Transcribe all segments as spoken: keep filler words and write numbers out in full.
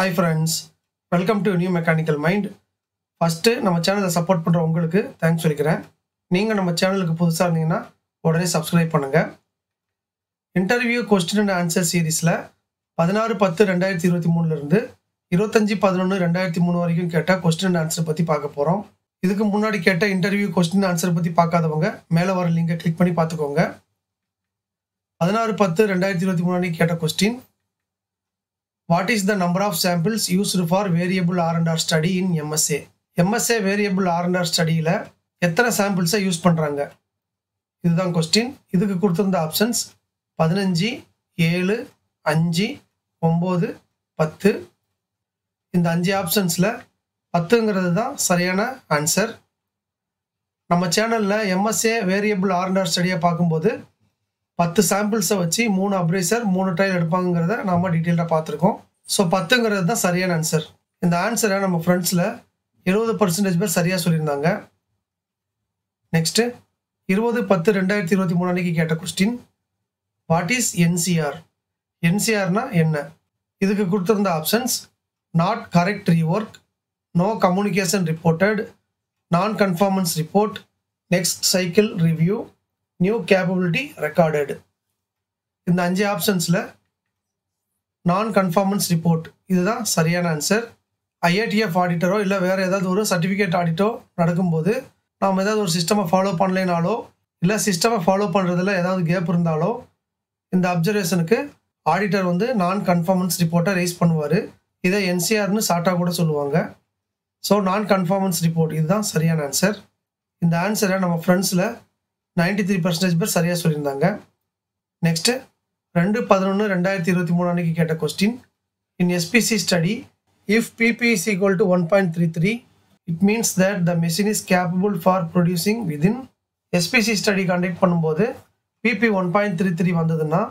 Hi friends, welcome to new mechanical mind. First நம்ம சேனலை support பண்ணுற உங்களுக்கு தேங்க்ஸ் சொல்லிக்கிறேன். நீங்கள் நம்ம சேனலுக்கு புதுசாக இருந்தீங்கன்னா உடனே சப்ஸ்கிரைப் பண்ணுங்கள். இன்டர்வியூ கொஸ்டின் அண்ட் ஆன்சர் சீரீஸில் பதினாறு பத்து ரெண்டாயிரத்தி இருபத்தி மூணுலேருந்து இருபத்தஞ்சி பதினொன்று ரெண்டாயிரத்தி மூணு வரைக்கும் கேட்டால் கொஸ்டின் அண்ட் ஆன்சர் பற்றி பார்க்க போகிறோம். இதுக்கு முன்னாடி கேட்டால் இன்டர்வியூ கொஸ்டின் ஆன்சர் பற்றி பார்க்காதவங்க மேலே வர லிங்கை கிளிக் பண்ணி பார்த்துக்கோங்க. பதினாறு பத்து ரெண்டாயிரத்தி இருபத்தி மூணு அன்றைக்கி கேட்ட question: What is the number of samples used for variable R and R study in M S A? M S A variable R and R studyல எத்தனை சாம்பிள்ஸை யூஸ் பண்ணுறாங்க, இதுதான் கொஸ்டின். இதுக்கு கொடுத்துருந்த ஆப்ஷன்ஸ் பதினஞ்சு, ஏழு, அஞ்சு, ஒம்பது, பத்து. இந்த அஞ்சு ஆப்ஷன்ஸில் பத்துங்கிறது தான் சரியான ஆன்சர். நம்ம சேனலில் M S A variable R and R ஸ்டடியை பார்க்கும்போது பத்து சாம்பிள்ஸை வச்சு மூணு அப்ரைசர் மூணு ட்ரையல் எடுப்பாங்கிறத நாம் டீட்டெயிலாக பார்த்துருக்கோம். ஸோ பத்துங்கிறது தான் சரியான ஆன்சர். இந்த ஆன்சரை நம்ம ஃப்ரெண்ட்ஸில் எழுபது பர்சன்டேஜ் பேர் சரியாக சொல்லியிருந்தாங்க. நெக்ஸ்ட்டு இருபது பத்து ரெண்டாயிரத்தி இருபத்தி மூணு அன்றைக்கி கேட்ட question: what is N C R? என் சி ஆர்னா என்ன? இதுக்கு கொடுத்துருந்த options not correct rework, no communication reported, non conformance report, next cycle review, new capability recorded. இந்த அஞ்சு ஆப்ஷன்ஸில் நான் கன்ஃபார்மன்ஸ் ரிப்போர்ட் இதுதான் சரியான ஆன்சர். ஐஏடிஎஃப் ஆடிட்டரோ இல்லை வேறு ஏதாவது ஒரு சர்டிஃபிகேட் ஆடிட்டோ நடக்கும்போது நாம் ஏதாவது ஒரு சிஸ்டமை ஃபாலோ பண்ணலைனாலோ இல்லை சிஸ்டமை ஃபாலோ பண்ணுறதுல ஏதாவது கேப் இருந்தாலோ இந்த அப்சர்வேஷனுக்கு ஆடிட்டர் வந்து நான் கன்ஃபார்மன்ஸ் ரிப்போர்ட்டை ரைஸ் பண்ணுவார். இதை என் சி ஆர்னு ஷார்ட்டாக கூட சொல்லுவாங்க. ஸோ நான் கன்ஃபார்மன்ஸ் ரிப்போர்ட் இதுதான் சரியான ஆன்சர். இந்த ஆன்சரை நம்ம ஃப்ரெண்ட்ஸில் நைன்டி த்ரீ பர்சன்டேஜ் பேர் சரியாக சொல்லியிருந்தாங்க. நெக்ஸ்ட்டு ரெண்டு பதினொன்று ரெண்டாயிரத்தி இருபத்தி மூணு அன்றைக்கி கேட்ட question: in S P C study if PP is equal to one point three three it means that the machine is capable for producing within. S P C study conduct பண்ணும்போது PP one point three three வந்ததுன்னா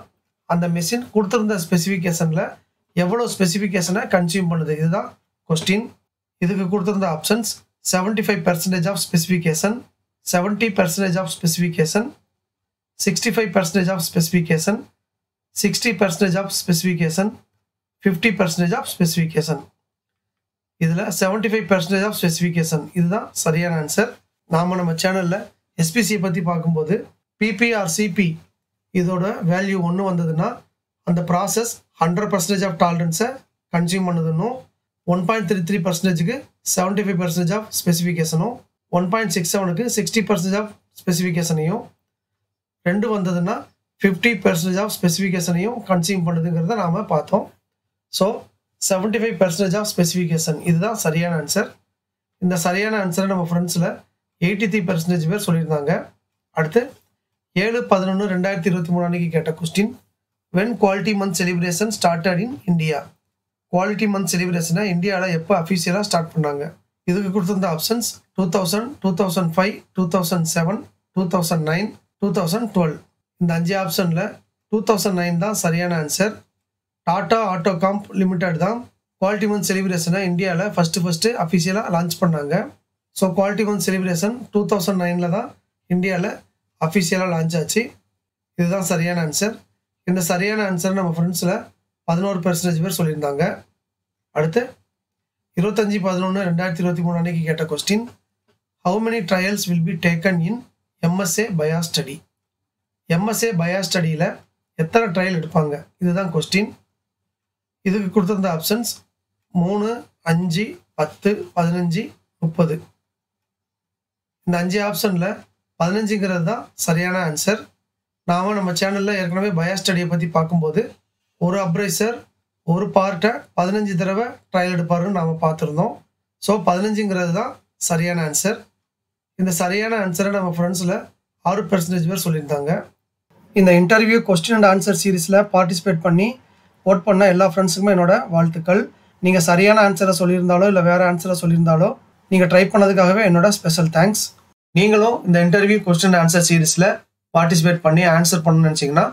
அந்த machine கொடுத்துருந்த ஸ்பெசிஃபிகேஷனில் எவ்வளோ ஸ்பெசிஃபிகேஷனை consume பண்ணுது, இதுதான் question. இதுக்கு கொடுத்துருந்த options seventy five percentage of specification, seventy percentage of specification, sixty five percentage of specification, sixty percentage of specification, fifty percentage of specification. இதில் seventy five percentage of specification இதுதான் சரியான answer. நாம் நம்ம சேனலில் எஸ் பி சியை பற்றி பார்க்கும்போது PPRCP இதோட value ஒன்று வந்ததுன்னா அந்த ப்ராசஸ் ஹண்ட்ரட் பர்சன்டேஜ் ஆஃப் டாலரன்ஸை கன்சியூம் பண்ணுதுன்னும், ஒன் பாயிண்ட் த்ரீ த்ரீ பர்சன்டேஜுக்கு செவன்டி ஃபைவ் பர்சன்டேஜ் ஆஃப் ஸ்பெசிஃபிகேஷனும், ஒன் பாயிண்ட் சிக்ஸ் செவனுக்கு சிக்ஸ்டி பர்சன்டேஜ் ஆஃப் ஸ்பெசிஃபிகேஷனையும், ரெண்டு வந்ததுன்னா ஃபிஃப்டி பர்சன்டேஜ் ஆஃப் ஸ்பெசிஃபிகேஷனையும் கன்சியூம் பண்ணுதுங்கிறத நாம் பார்த்தோம். So seventy five percentage of specification இதுதான் சரியான ஆன்சர். இந்த சரியான ஆன்சரை நம்ம ஃப்ரெண்ட்ஸில் எயிட்டி த்ரீ பர்சன்டேஜ் பேர் சொல்லியிருந்தாங்க. அடுத்து ஏழு பதினொன்று ரெண்டாயிரத்தி இருபத்தி மூணு அன்றைக்கி கேட்ட question: when quality month celebration started in India? Quality month செலிப்ரேஷனை இந்தியாவில் எப்போ அஃபிஷியலாக ஸ்டார்ட் பண்ணாங்க? இதுக்கு கொடுத்துருந்த options two thousand, two thousand five, two thousand seven, two thousand nine, two thousand twelve. இந்த அஞ்சு ஆப்ஷனில் டூ தௌசண்ட் நைன் தான் சரியான answer. Tata auto comp limited தான் குவாலிட்டி மந்த் செலிப்ரேஷனை இந்தியாவில் ஃபஸ்ட்டு ஃபஸ்ட்டு அஃபிஷியலாக லான்ச் பண்ணாங்க. So quality month celebration two thousand நைனில் தான் இந்தியாவில் அஃபிஷியலாக லான்ச் ஆச்சு. இதுதான் சரியான ஆன்சர். இந்த சரியான ஆன்சர் நம்ம ஃப்ரெண்ட்ஸில் பதினோரு பர்சன்டேஜ் பேர் சொல்லியிருந்தாங்க. அடுத்து இருபத்தஞ்சி பதினொன்று ரெண்டாயிரத்தி இருபத்தி மூணு அன்றைக்கி கேட்ட question: how many trials will be taken in MSA bias study? MSA bias ஸ்டடியில் எத்தனை ட்ரையல் எடுப்பாங்க, இதுதான் கொஸ்டின். இதுக்கு கொடுத்துருந்த ஆப்ஷன்ஸ் மூணு, அஞ்சு, பத்து, பதினஞ்சு, முப்பது. இந்த அஞ்சு ஆப்ஷனில் பதினஞ்சுங்கிறது தான் சரியான ஆன்சர். நாம் நம்ம சேனலில் ஏற்கனவே பயாஸ் ஸ்டடியை பற்றி பார்க்கும்போது ஒரு அப்ரைசர் ஒரு பார்ட்டை பதினஞ்சு தடவை ட்ரையல் எடுப்பாருன்னு நாம் பார்த்துருந்தோம். ஸோ பதினஞ்சுங்கிறது தான் சரியான ஆன்சர். இந்த சரியான ஆன்சரை நம்ம ஃப்ரெண்ட்ஸில் ஆறு பர்சன்டேஜ் பேர் சொல்லியிருந்தாங்க. இந்த இன்டர்வியூ கொஸ்டின் அண்ட் ஆன்சர் சீரீஸில் பார்ட்டிசிபேட் பண்ணி ஓட் பண்ண எல்லா ஃப்ரெண்ட்ஸுக்குமே என்னோடய வாழ்த்துக்கள். நீங்கள் சரியான ஆன்சரை சொல்லியிருந்தாலோ இல்லை வேறு ஆன்சரை சொல்லியிருந்தாலோ நீங்கள் ட்ரை பண்ணதுக்காகவே என்னோட ஸ்பெஷல் தேங்க்ஸ். நீங்களும் இந்த இன்டர்வியூ கொஸ்டின் அண்ட் ஆன்சர் சீரீஸில் பார்ட்டிசிபேட் பண்ணி ஆன்சர் பண்ணணும்னு நினச்சிங்கன்னா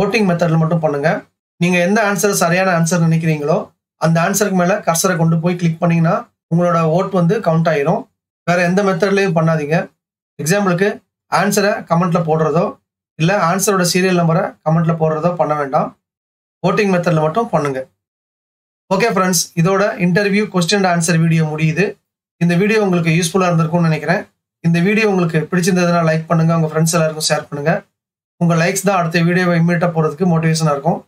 ஓட்டிங் மெத்தடில் மட்டும் பண்ணுங்கள். நீங்கள் எந்த ஆன்சரை சரியான ஆன்சர் நினைக்கிறீங்களோ அந்த ஆன்சருக்கு மேலே கர்சரை கொண்டு போய் கிளிக் பண்ணிங்கன்னா உங்களோட ஓட் வந்து கவுண்ட் ஆகிடும். வேறு எந்த மெத்தட்லேயும் பண்ணாதீங்க. எக்ஸாம்பிளுக்கு ஆன்சரை கமெண்ட்டில் போடுறதோ இல்லை ஆன்சரோட சீரியல் நம்பரை கமெண்ட்டில் போடுறதோ பண்ண வேண்டாம். ஓட்டிங் மெத்தடில் மட்டும் பண்ணுங்கள். ஓகே ஃப்ரெண்ட்ஸ், இதோட interview question and answer video முடியுது. இந்த வீடியோ உங்களுக்கு யூஸ்ஃபுல்லாக இருந்திருக்கும்னு நினைக்கிறேன். இந்த வீடியோ உங்களுக்கு பிடிச்சிருந்ததுன்னா லைக் பண்ணுங்கள், உங்கள் ஃப்ரெண்ட்ஸ் எல்லாருக்கும் ஷேர் பண்ணுங்கள். உங்கள் லைக்ஸ் தான் அடுத்த வீடியோவை இம்மீடியட்டாக போகிறதுக்கு மோட்டிவேஷனாக இருக்கும்.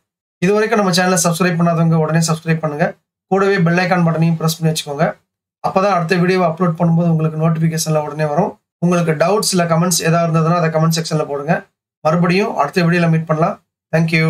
இது வரைக்கும் நம்ம சேனலை சப்ஸ்கிரைப் பண்ணாதவங்க உடனே சப்ஸ்கிரைப் பண்ணுங்கள். கூடவே பெல் ஐக்கான் பட்டனையும் ப்ரெஸ் பண்ணி வச்சுக்கோங்க. அப்போ தான் அடுத்த வீடியோவை அப்லோட் பண்ணும்போது உங்களுக்கு நோட்டிஃபிகேஷனில் உடனே வரும். உங்களுக்கு டவுட்ஸ் இல்லை கமெண்ட்ஸ் எதாவது இருந்ததுன்னா அதை கமெண்ட் செக்ஷனில் போடுங்க. மறுபடியும் அடுத்த வீடியோவில் மீட் பண்ணலாம். தேங்க்யூ.